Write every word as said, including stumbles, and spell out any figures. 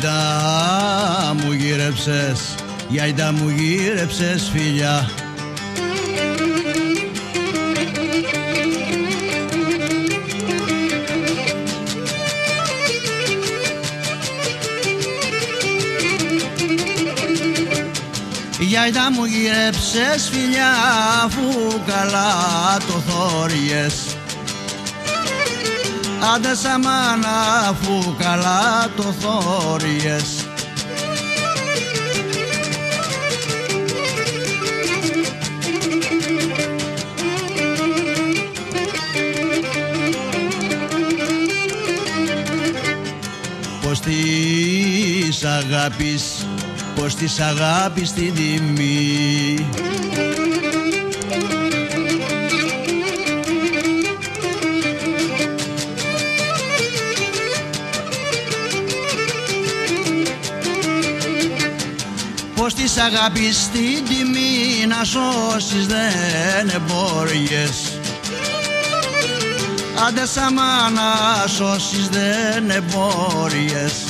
γιαϊτά μου γύρεψες, γιαϊτά μου γύρεψες φιλιά. Γιαϊτά μου γύρεψες φιλιά, αφού καλά το θόριες. Άντε σαμάνα, αφού καλά το θόριες. Πως της αγάπης, πως της αγάπης την τιμή. Πως της αγάπης την τιμή να σώσεις δεν μπόρειες. Άντε σαμάνα, σώσεις δεν μπόρειες.